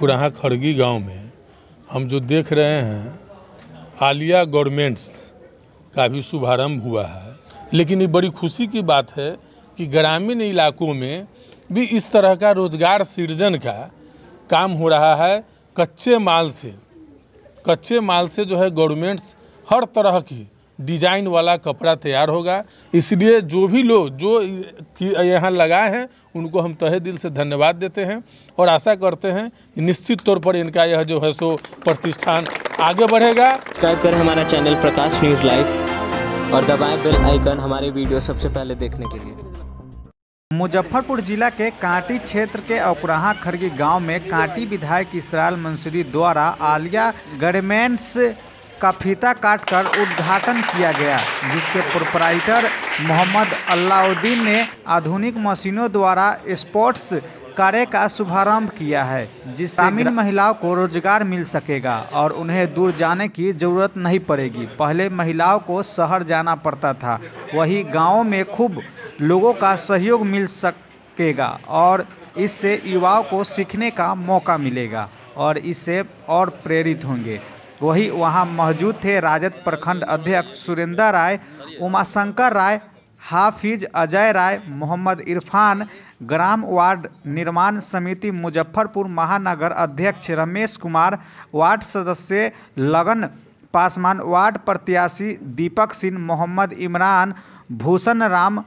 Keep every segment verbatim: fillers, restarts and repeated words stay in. कुराहा खड़गी गांव में हम जो देख रहे हैं आलिया गवर्नमेंट्स का भी शुभारंभ हुआ है, लेकिन ये बड़ी खुशी की बात है कि ग्रामीण इलाकों में भी इस तरह का रोजगार सृजन का काम हो रहा है। कच्चे माल से कच्चे माल से जो है गवर्नमेंट्स हर तरह की डिजाइन वाला कपड़ा तैयार होगा, इसलिए जो भी लोग जो यहाँ लगाए हैं उनको हम तहे दिल से धन्यवाद देते हैं और आशा करते हैं निश्चित तौर पर इनका यह जो है सो प्रतिष्ठान आगे बढ़ेगा। सब्सक्राइब करें हमारा चैनल प्रकाश न्यूज़ लाइव और दबाएं बेल आइकन हमारे वीडियो सबसे पहले देखने के लिए। मुजफ्फरपुर जिला के कांटी क्षेत्र के अकुराहा खरगी गांव में कांटी विधायक इसराइल मंसूरी द्वारा आलिया गारमेंट्स का फीता काटकर उद्घाटन किया गया, जिसके प्रोपराइटर मोहम्मद अलाउद्दीन ने आधुनिक मशीनों द्वारा स्पोर्ट्स कार्य का शुभारंभ किया है, जिससे ग्रामीण महिलाओं को रोजगार मिल सकेगा और उन्हें दूर जाने की जरूरत नहीं पड़ेगी। पहले महिलाओं को शहर जाना पड़ता था, वही गाँव में खूब लोगों का सहयोग मिल सकेगा और इससे युवाओं को सीखने का मौका मिलेगा और इससे और प्रेरित होंगे। वही वहां मौजूद थे राजद प्रखंड अध्यक्ष सुरेंद्र राय, उमाशंकर राय, हाफिज अजय राय, मोहम्मद इरफान, ग्राम वार्ड निर्माण समिति मुजफ्फरपुर महानगर अध्यक्ष रमेश कुमार, वार्ड सदस्य लगन पासवान, वार्ड प्रत्याशी दीपक सिंह, मोहम्मद इमरान, भूषण राम,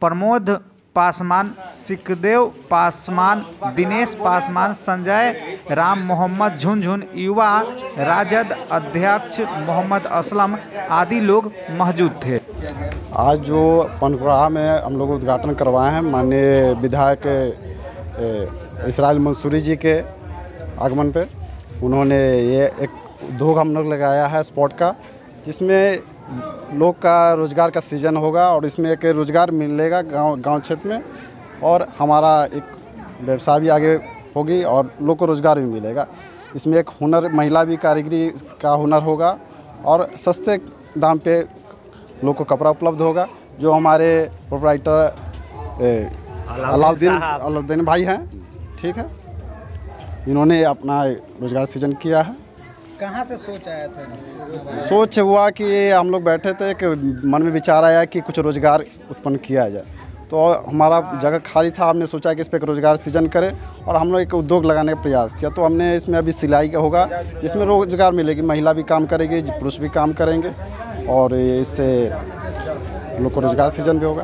प्रमोद पासमान, सिखदेव पासवान, दिनेश पासवान, संजय राम, मोहम्मद झुंझुन, युवा राजद अध्यक्ष मोहम्मद असलम आदि लोग मौजूद थे। आज जो पनकुराहा में हम लोग उद्घाटन करवाए हैं माननीय विधायक इसराइल मंसूरी जी के आगमन पे, उन्होंने ये एक उद्योग हम लोग लगाया है स्पोर्ट का, जिसमें लोग का रोजगार का सीजन होगा और इसमें एक रोजगार मिलेगा गांव गांव क्षेत्र में और हमारा एक व्यवसाय भी आगे होगी और लोग को रोजगार भी मिलेगा। इसमें एक हुनर महिला भी कारीगरी का हुनर होगा और सस्ते दाम पे लोग को कपड़ा उपलब्ध होगा। जो हमारे प्रोपराइटर अलाउद्दीन अलाउद्दीन भाई हैं, ठीक है, इन्होंने अपना रोजगार सृजन किया है। कहाँ से सोच आया था? सोच हुआ कि हम लोग बैठे थे कि मन में विचार आया कि कुछ रोजगार उत्पन्न किया जाए, तो हमारा जगह खाली था, हमने सोचा कि इस पर रोजगार सृजन करें और हम लोग एक उद्योग लगाने का प्रयास किया। तो हमने इसमें अभी सिलाई का होगा जिसमें रोजगार मिलेगी, महिला भी काम करेगी, पुरुष भी काम करेंगे और इससे लोग को रोजगार सृजन भी होगा।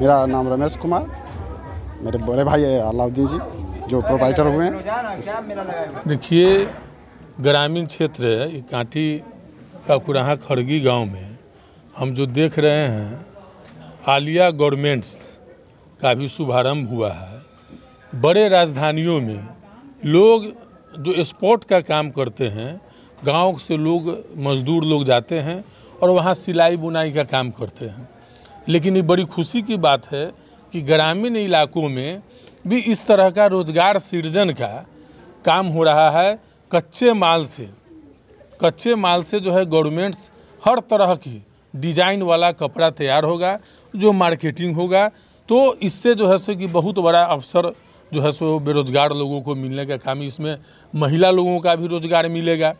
मेरा नाम रमेश कुमार, मेरे बड़े भाई अलाउद्दीन जी जो प्रोपराइटर हुए हैं। देखिए, ग्रामीण क्षेत्र है कांटी का कुराहा खड़गी गांव में हम जो देख रहे हैं आलिया गवर्नमेंट्स का भी शुभारंभ हुआ है। बड़े राजधानियों में लोग जो स्पोर्ट का काम करते हैं, गांव से लोग मजदूर लोग जाते हैं और वहां सिलाई बुनाई का काम करते हैं, लेकिन ये बड़ी खुशी की बात है कि ग्रामीण इलाकों में भी इस तरह का रोजगार सृजन का काम हो रहा है। कच्चे माल से कच्चे माल से जो है गवर्नमेंट्स हर तरह की डिजाइन वाला कपड़ा तैयार होगा, जो मार्केटिंग होगा, तो इससे जो है सो कि बहुत बड़ा अवसर जो है सो बेरोजगार लोगों को मिलने का काम। इसमें महिला लोगों का भी रोजगार मिलेगा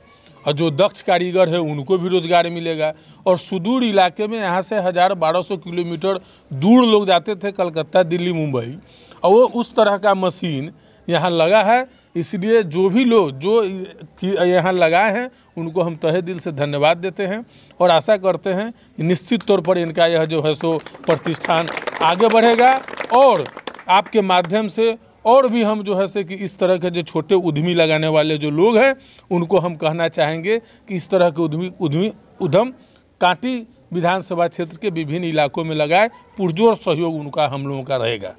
और जो दक्ष कारीगर है उनको भी रोजगार मिलेगा। और सुदूर इलाके में यहाँ से हज़ार बारह सौ किलोमीटर दूर लोग जाते थे, कलकत्ता, दिल्ली, मुंबई, और वो उस तरह का मशीन यहाँ लगा है, इसलिए जो भी लोग जो यहाँ लगाए हैं उनको हम तहे दिल से धन्यवाद देते हैं और आशा करते हैं निश्चित तौर पर इनका यह जो है सो प्रतिष्ठान आगे बढ़ेगा। और आपके माध्यम से और भी हम जो है से कि इस तरह के जो छोटे उद्यमी लगाने वाले जो लोग हैं उनको हम कहना चाहेंगे कि इस तरह के उद्यमी उद्यमी उद्यम कांटी विधानसभा क्षेत्र के विभिन्न इलाकों में लगाए, पुरजोर सहयोग उनका हम लोगों का रहेगा।